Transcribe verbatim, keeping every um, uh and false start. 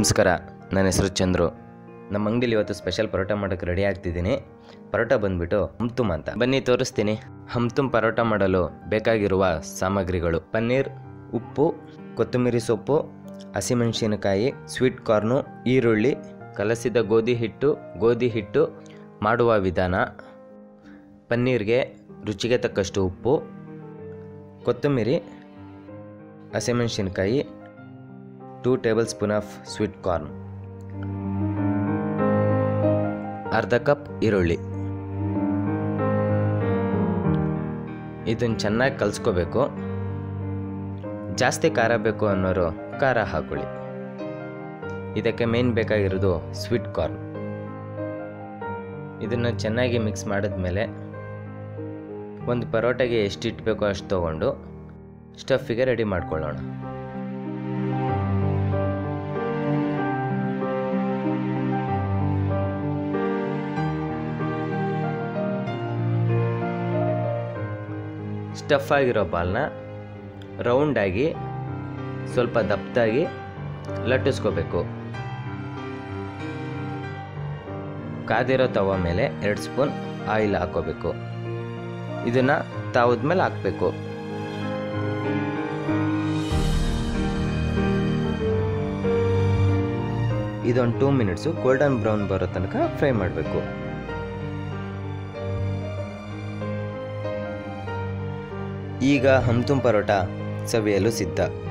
ನಮಸ್ಕಾರ, ನನ್ನ ಹೆಸರು ಚಂದ್ರು. ನಮ್ಮ ಅಂಗಡಿಲಿ ಇವತ್ತು ಸ್ಪೆಷಲ್ ಪರೋಟ ಮಾಡೋಕ್ಕೆ ರೆಡಿ ಆಗ್ತಿದ್ದೀನಿ. ಪರೋಟ ಬಂದ್ಬಿಟ್ಟು ಹಮ್ತುಮ್ ಅಂತ, ಬನ್ನಿ ತೋರಿಸ್ತೀನಿ. ಹಮ್ತುಮ್ ಪರೋಟ ಮಾಡಲು ಬೇಕಾಗಿರುವ ಸಾಮಗ್ರಿಗಳು: ಪನ್ನೀರ್, ಉಪ್ಪು, ಕೊತ್ತಂಬರಿ ಸೊಪ್ಪು, ಹಸಿಮೆಣಸಿನಕಾಯಿ, ಸ್ವೀಟ್ ಕಾರ್ನು, ಈರುಳ್ಳಿ, ಕಲಸಿದ ಗೋಧಿ ಹಿಟ್ಟು. ಗೋಧಿ ಹಿಟ್ಟು ಮಾಡುವ ವಿಧಾನ: ಪನ್ನೀರ್ಗೆ ರುಚಿಗೆ ತಕ್ಕಷ್ಟು ಉಪ್ಪು, ಕೊತ್ತಂಬರಿ, ಹಸಿಮೆಣಸಿನಕಾಯಿ, two tablespoon of sweet corn, ಅರ್ಧ ಕಪ್ ಈರುಳ್ಳಿ. ಇದನ್ನು ಚೆನ್ನಾಗಿ ಕಲಿಸ್ಕೋಬೇಕು. ಜಾಸ್ತಿ ಖಾರ ಬೇಕು ಅನ್ನೋರು ಖಾರ ಹಾಕೊಳ್ಳಿ. ಇದಕ್ಕೆ ಮೇನ್ ಬೇಕಾಗಿರೋದು ಸ್ವೀಟ್ ಕಾರ್ನ್. ಇದನ್ನು ಚೆನ್ನಾಗಿ ಮಿಕ್ಸ್ ಮಾಡಿದ್ಮೇಲೆ ಒಂದು ಪರೋಟಾಗೆ ಎಷ್ಟು ಇಟ್ಬೇಕೋ ಅಷ್ಟು ತೊಗೊಂಡು ಸ್ಟಫಿಗೆ ರೆಡಿ ಮಾಡ್ಕೊಳ್ಳೋಣ. ಸ್ಟಫ್ ಆಗಿರೋ ಬಾಲ್ನ ರೌಂಡಾಗಿ ಸ್ವಲ್ಪ ದಪ್ಪದಾಗಿ ಲಟ್ಟಿಸ್ಕೋಬೇಕು. ಕಾದಿರೋ ತವ ಮೇಲೆ ಎರಡು ಸ್ಪೂನ್ ಆಯಿಲ್ ಹಾಕೋಬೇಕು. ಇದನ್ನು ತಾವದ ಮೇಲೆ ಹಾಕಬೇಕು. ಇದೊಂದು ಟೂ ಮಿನಿಟ್ಸು ಗೋಲ್ಡನ್ ಬ್ರೌನ್ ಬರೋ ತನಕ ಫ್ರೈ ಮಾಡಬೇಕು. ಈಗ ಹಮ್ತುಮ್ ಪರೋಟ ಸವಿಯಲು ಸಿದ್ಧ.